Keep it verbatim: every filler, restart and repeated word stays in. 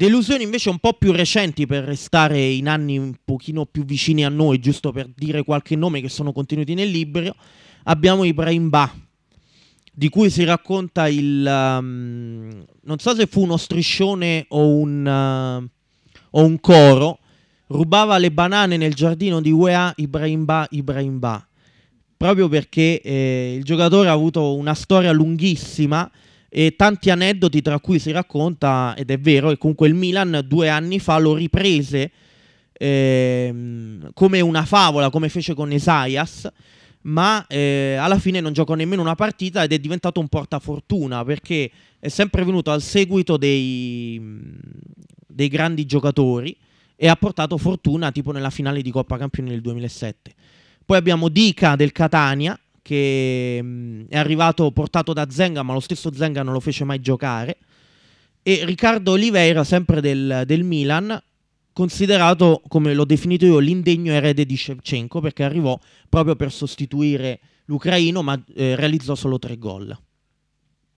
Delusioni invece un po' più recenti, per restare in anni un pochino più vicini a noi, giusto per dire qualche nome che sono contenuti nel libro, abbiamo Ibrahim Ba, di cui si racconta il... Um, non so se fu uno striscione o un, uh, o un coro, rubava le banane nel giardino di U E A, Ibrahim Ba, Ibrahim Ba, proprio perché eh, il giocatore ha avuto una storia lunghissima e tanti aneddoti, tra cui si racconta, ed è vero, e comunque il Milan due anni fa lo riprese ehm, come una favola, come fece con Isaías, ma eh, alla fine non giocò nemmeno una partita ed è diventato un portafortuna, perché è sempre venuto al seguito dei, dei grandi giocatori e ha portato fortuna, tipo nella finale di Coppa Campioni del duemilasette. Poi abbiamo Dica del Catania, che è arrivato portato da Zenga, ma lo stesso Zenga non lo fece mai giocare, e Riccardo Oliveira, sempre del, del Milan, considerato, come l'ho definito io, l'indegno erede di Shevchenko, perché arrivò proprio per sostituire l'ucraino, ma eh, realizzò solo tre gol.